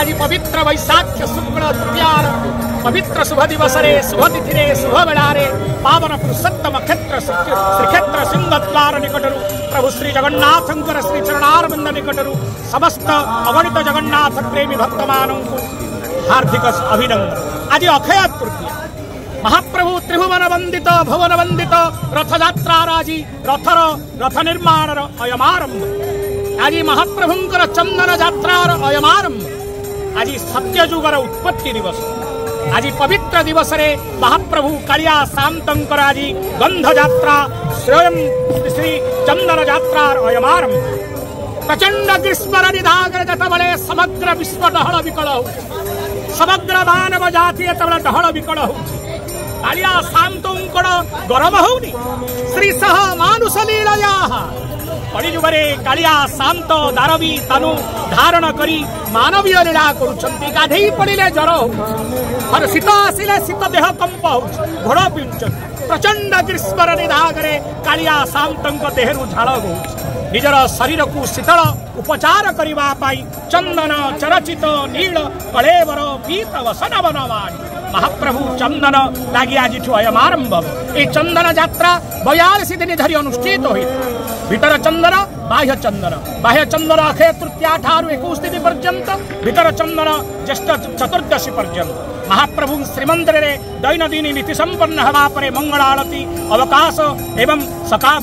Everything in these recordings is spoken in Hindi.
आदि पवित्र वैशाख्य शुक्ल तृतीया पवित्र शुभ दिवसरे शुभ तिथिरे शुभ बेलारे पावन पुरुषोत्तम क्षेत्र श्रीक्षेत्र सिंहद्वार निकटरू प्रभु श्री जगन्नाथंकर श्री चरणारविंद निकटरू समस्त अगणित जगन्नाथ प्रेमी भक्तमानंकु हार्दिक अभिनंदन। आज अक्षय तृतीया महाप्रभु त्रिभुवन वंदित भुवन वंदित रथयात्रार आज रथर रथ निर्माणर अयमारंभ। आज महाप्रभुंकर चंदन यात्रार अयमारंभ। आज सत्ययुगर उत्पत्ति दिवस। आज पवित्र दिवस रे महाप्रभु कालिया शांतंकर आज गंध यात्रा स्वयं श्री चंदन यात्रार अयमारंभ। प्रचंड ग्रीष्मर निधागर जतबले समग्र विश्व डहल विकल हो समग्र मानव जातीय तबला डहल विकल हो कालिया शांतंकर गरम होनी श्री सह मानुष लीलया कलिजुगरे कालिया शांत दारवी तनु धारण करी मानवीय लीला करुछंती। गाधेई पड़िले जर हो शीत आसिले शीत देह कंप हो घोड़ पिंचंती। प्रचंड ग्रीष्मर निधागरे कालिया शांतंक देहरु झाल हो निजर शरीर को शीतल उपचार करने चंदन चरचित नील कलेवर पीत वसन बनवाणी महाप्रभु चंदन लगी आज अयमारंभ। ये चंदन यात्रा 42 दिन धरी अनुष्ठित होता भीतर चंदन बाह्य चंदन। बाह्य चंदन अक्षय तृतीया ठारू 21 दिन पर्यंत, भीतर चंदन ज्येष्ठ चतुर्दशी पर्यंत। महाप्रभु श्रीमंदिर रे दैनंदिन नीति संपन्न हवा पर मंगल आरती अवकाश एवं सकाल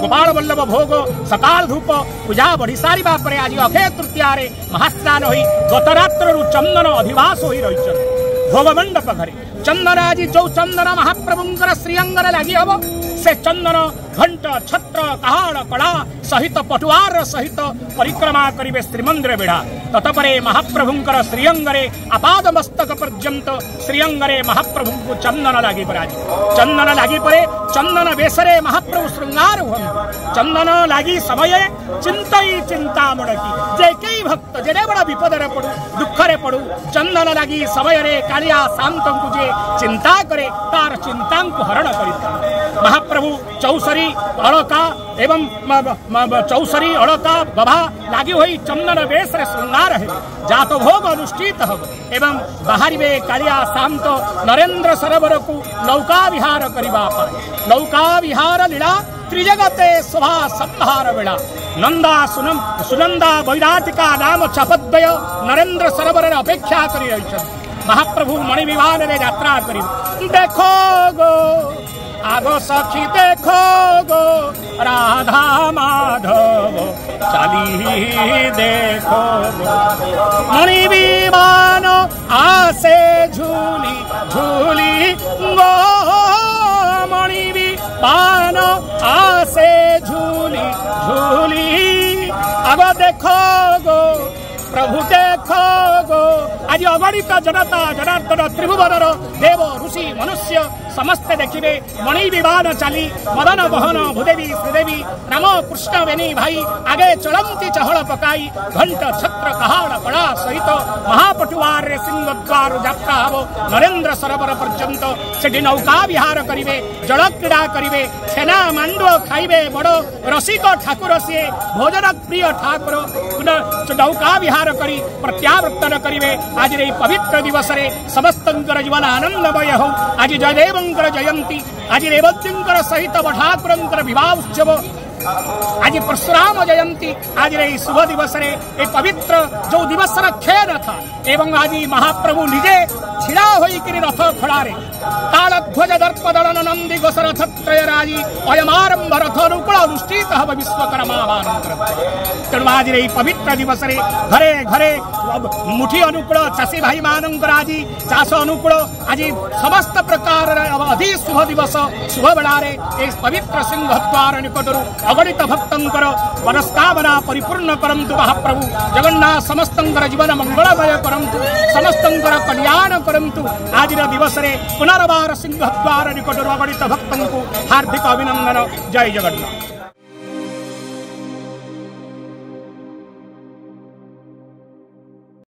गोपाल बल्लभ भोग सकाल धूप पूजा बढ़ी सारे आज अक्षय तृतीया महास्नान हो गतरात्रु चंदन अधिवास हो रही भोग मंडप घरे चंदन। आज जो चंदन महाप्रभुंकर श्रीअंगन लगी हम से चंदन घंट छत्र कहाड़ कड़ा सहित पटुआर सहित परिक्रमा करेंगे श्रीमंदिर बेढ़ा। ततपरे महाप्रभुंकर श्रीअंगरे आपाद मस्तक पर्यंत श्रीअंगरे महाप्रभु को चंदन लगी पड़े। आज चंदन लगी पड़े चंदन बेसरे महाप्रभु श्रृंगार हो चंदन लगी समय चिंतई चिंता मुड़की जे कई भक्त जेने बड़ा विपद रे पड़ू दुख रे पड़ू चंदन लगी समय रे कालिया शांत को जे चिंता करे तार चिंता को हरण करी महाप्रभु चौसरी अलका एवं चौसरी अलका बभा लगी हुई चंदन बेस रे श्रृंगार है जात भोग अनुष्ठित हम एवं बाहरिवे कालिया शांत नरेंद्र सरोवर को नौका विहार करवा नौका विहार लीला त्रिजगते शोभा संहार बेला नंदा सुनम सुनंदा वैराटिका नाम छपद्वय नरेंद्र सरोवर अपेक्षा कर महाप्रभु मणि विमान रे यात्रा करी देखो गो आगो सखी देखो गो राधा माधव चली देखो मणि विमान आसे झूली झूली गो मणि विमान आसे झूली झूली आगो देखो गो प्रभु देखो गो। आज अगणित जनता जनार्दन त्रिभुवन देव ऋषि मनुष्य समस्ते देखिए मणि विमान चली मदन मोहन भूदेवी श्रीदेवी राम कृष्ण वेणी भाई आगे चलती चहल पकाई घंट छत्र कहाड़ कला सहित महापटुआर सिंहद्वार यात्रा हम नरेंद्र सरोवर पर्यंत से नौका विहार करेंगे जल क्रीड़ा करेंगे छेना मांडुआ खाइबे बड़ रसिक ठाकुर सी भोजन प्रिय ठाकुर नौका विहार करी प्रत्यावर्तन करेंगे। आज पवित्र दिवस रे समस्त जीवन आनंदमय हो। आज जयदेव जयंती आज रेवती सहित बठाकुर विवाह उत्सव आज परशुराम जयंती आज रे शुभ दिवस रे ए पवित्र जो दिवस रे क्षय न था एवं आज महाप्रभु निजे छिड़ा होकर रथ खड़ा रे तालध्वज दर्प दलन नंदी घोष रथ त्रय राजी अयमारंभ रथ अनुकूल अनुष्ठित हम विश्वकर्मा तेणु आज रे पवित्र दिवस रे घरे घरे मुठी अनुकूल चाषी भाई मानकर आज चाष अनुकूल आज समस्त प्रकार अति शुभ दिवस शुभ बेलारे ए पवित्र सिंहद्वार निकटरू अगणित भक्तंकर मनस्कामना परिपूर्ण करंतु महाप्रभु जगन्नाथ समस्तंकर जीवन मंगलमय करंतु समस्तंकर कल्याण करंतु। आज दिवस रे पुनर्वार सिंहद्वार निकटरू अगणित भक्तंकु हार्दिक अभिनंदन। जय जगन्नाथ।